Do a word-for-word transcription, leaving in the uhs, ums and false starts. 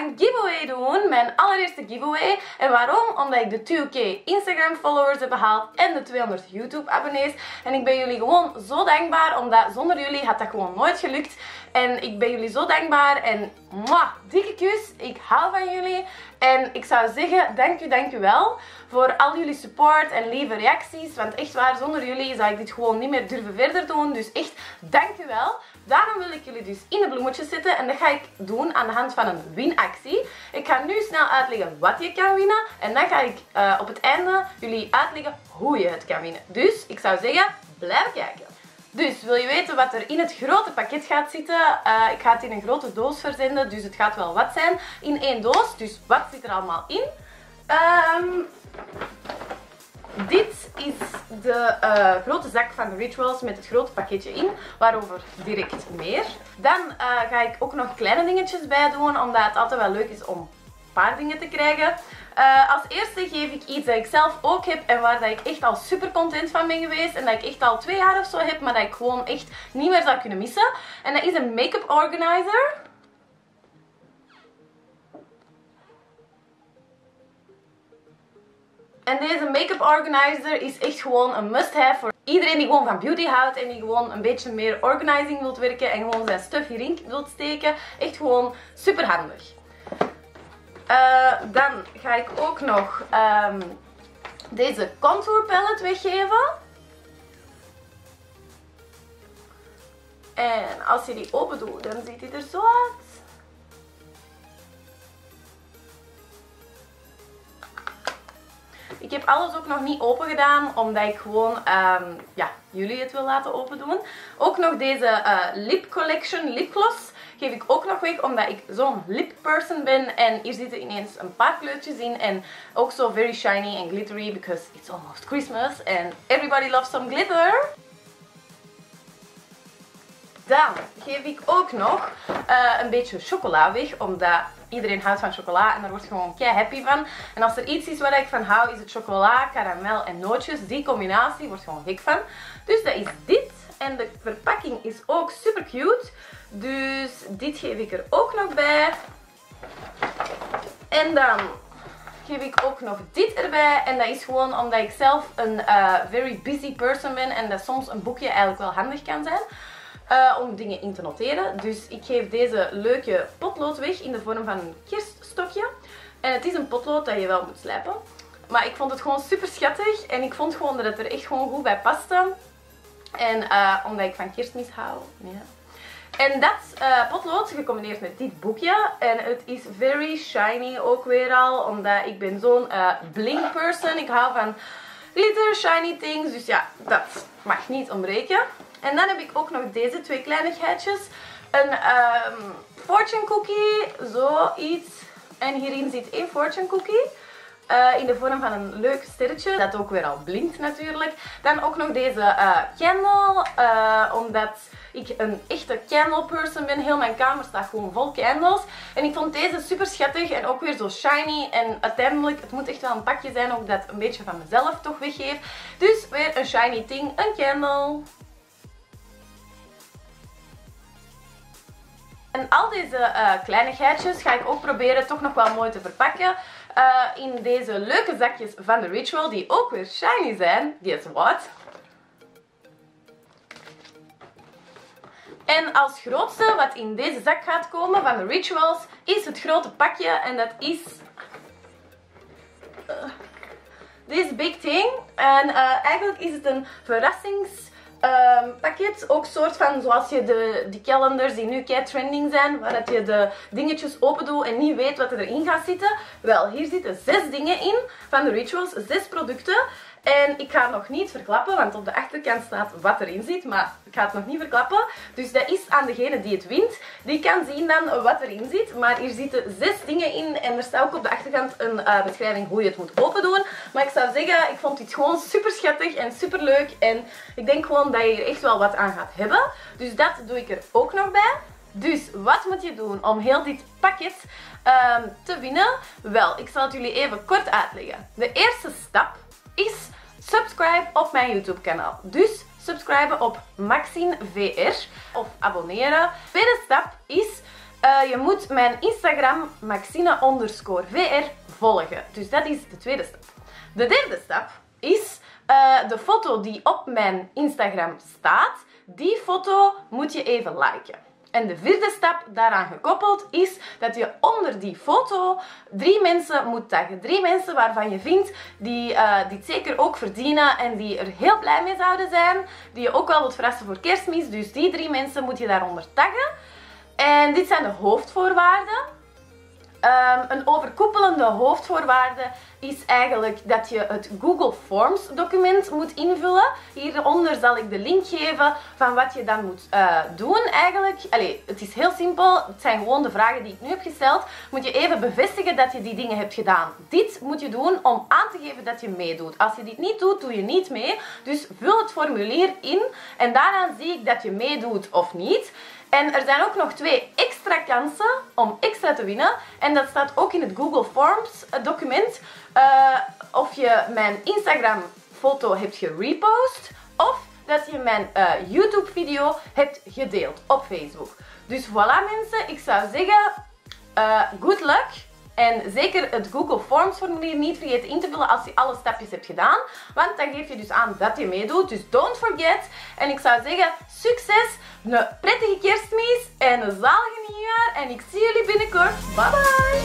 een giveaway doen. Mijn allereerste giveaway. En waarom? Omdat ik de twee k Instagram followers heb behaald en de tweehonderd YouTube abonnees. En ik ben jullie gewoon zo dankbaar, omdat zonder jullie had dat gewoon nooit gelukt. En ik ben jullie zo dankbaar en mwah, dikke kus. Ik hou van jullie. En ik zou zeggen, dank u, dank u wel voor al jullie support en lieve reacties. Want echt waar, zonder jullie zou ik dit gewoon niet meer durven verder doen. Dus echt, dank u wel. Daarom wil ik jullie dus in de bloemetjes zetten. En dat ga ik doen aan de hand van een winactie. Ik ga nu snel uitleggen wat je kan winnen. En dan ga ik uh, op het einde jullie uitleggen hoe je het kan winnen. Dus ik zou zeggen, blijf kijken. Dus wil je weten wat er in het grote pakket gaat zitten? Uh, ik ga het in een grote doos verzenden, dus het gaat wel wat zijn. In één doos, dus wat zit er allemaal in? Um, dit is de uh, grote zak van de Rituals met het grote pakketje in, waarover direct meer. Dan uh, ga ik ook nog kleine dingetjes bij doen, omdat het altijd wel leuk is om een paar dingen te krijgen. Uh, als eerste geef ik iets dat ik zelf ook heb en waar dat ik echt al super content van ben geweest. En dat ik echt al twee jaar of zo heb, maar dat ik gewoon echt niet meer zou kunnen missen. En dat is een make-up organizer. En deze make-up organizer is echt gewoon een must-have voor iedereen die gewoon van beauty houdt en die gewoon een beetje meer organizing wilt werken en gewoon zijn stuff hierin wilt steken. Echt gewoon super handig. Uh, dan ga ik ook nog um, deze contour palette weggeven. En als je die open doet, dan ziet hij er zo uit. Ik heb alles ook nog niet open gedaan, omdat ik gewoon um, ja, jullie het wil laten open doen. Ook nog deze uh, Lip Collection lipgloss. Geef ik ook nog weg, omdat ik zo'n lip person ben. En hier zitten ineens een paar kleurtjes in. En ook zo very shiny en glittery, because it's almost Christmas. And everybody loves some glitter. Dan geef ik ook nog uh, een beetje chocola weg, omdat iedereen houdt van chocola en daar word ik gewoon kei happy van. En als er iets is waar ik van hou, is het chocola, karamel en nootjes. Die combinatie word ik gewoon gek van. Dus dat is dit. En de verpakking is ook super cute. Dus dit geef ik er ook nog bij. En dan geef ik ook nog dit erbij. En dat is gewoon omdat ik zelf een uh, very busy person ben. En dat soms een boekje eigenlijk wel handig kan zijn. Uh, om dingen in te noteren. Dus ik geef deze leuke potlood weg in de vorm van een kerststokje. En het is een potlood dat je wel moet slijpen. Maar ik vond het gewoon super schattig. En ik vond gewoon dat het er echt gewoon goed bij paste. En uh, omdat ik van kerstmis hou. Ja. En dat uh, potlood gecombineerd met dit boekje. En het is very shiny ook weer al. Omdat ik ben zo'n uh, bling person. Ik hou van glitter, shiny things. Dus ja, dat mag niet ontbreken. En dan heb ik ook nog deze twee kleinigheidjes. Een um, fortune cookie. Zoiets. En hierin zit één fortune cookie. Uh, in de vorm van een leuk sterretje. Dat ook weer al blinkt natuurlijk. Dan ook nog deze uh, candle. Uh, omdat ik een echte candle person ben. Heel mijn kamer staat gewoon vol candles. En ik vond deze super schattig. En ook weer zo shiny. En uiteindelijk, het moet echt wel een pakje zijn. Ook dat een beetje van mezelf toch weggeef. Dus weer een shiny thing. Een candle. En al deze uh, kleinigheidjes ga ik ook proberen toch nog wel mooi te verpakken. Uh, in deze leuke zakjes van de Ritual, die ook weer shiny zijn. Guess what? En als grootste wat in deze zak gaat komen van de Rituals is het grote pakje. En dat is this big thing. En uh, eigenlijk is het een verrassings... Um, pakket, ook soort van zoals je de, die calendars die nu kei trending zijn, waar dat je de dingetjes open doet en niet weet wat er erin gaat zitten. Wel, hier zitten zes dingen in van de Rituals, zes producten. En ik ga het nog niet verklappen, want op de achterkant staat wat erin zit, maar ik ga het nog niet verklappen. Dus dat is aan degene die het wint. Die kan zien dan wat erin zit, maar hier zitten zes dingen in en er staat ook op de achterkant een uh, beschrijving hoe je het moet open doen. Maar ik zou zeggen, ik vond dit gewoon super schattig en super leuk en ik denk gewoon dat je er echt wel wat aan gaat hebben. Dus dat doe ik er ook nog bij. Dus wat moet je doen om heel dit pakket uh, te winnen? Wel, ik zal het jullie even kort uitleggen. De eerste stap is subscribe op mijn YouTube kanaal. Dus subscriben op Maxine V R of abonneren. Tweede stap is Uh, je moet mijn Instagram Maxine underscore V R volgen. Dus dat is de tweede stap. De derde stap is uh, de foto die op mijn Instagram staat. Die foto moet je even liken. En de vierde stap daaraan gekoppeld is dat je onder die foto drie mensen moet taggen. Drie mensen waarvan je vindt die, uh, die het zeker ook verdienen en die er heel blij mee zouden zijn. Die je ook wel wilt verrassen voor Kerstmis. Dus die drie mensen moet je daaronder taggen. En dit zijn de hoofdvoorwaarden. Um, een overkoepelende hoofdvoorwaarde is eigenlijk dat je het Google Forms document moet invullen. Hieronder zal ik de link geven van wat je dan moet uh, doen eigenlijk. Allee, het is heel simpel. Het zijn gewoon de vragen die ik nu heb gesteld. Moet je even bevestigen dat je die dingen hebt gedaan. Dit moet je doen om aan te geven dat je meedoet. Als je dit niet doet, doe je niet mee. Dus vul het formulier in en daaraan zie ik dat je meedoet of niet. En er zijn ook nog twee extra kansen om extra te winnen. En dat staat ook in het Google Forms document. Uh, of je mijn Instagram foto hebt gerepost. Of dat je mijn uh, YouTube video hebt gedeeld op Facebook. Dus voilà mensen, ik zou zeggen, uh, good luck. En zeker het Google Forms formulier niet vergeten in te vullen als je alle stapjes hebt gedaan. Want dan geef je dus aan dat je meedoet. Dus don't forget. En ik zou zeggen, succes, een prettige kerstmis en een zalige nieuwjaar. En ik zie jullie binnenkort. Bye bye!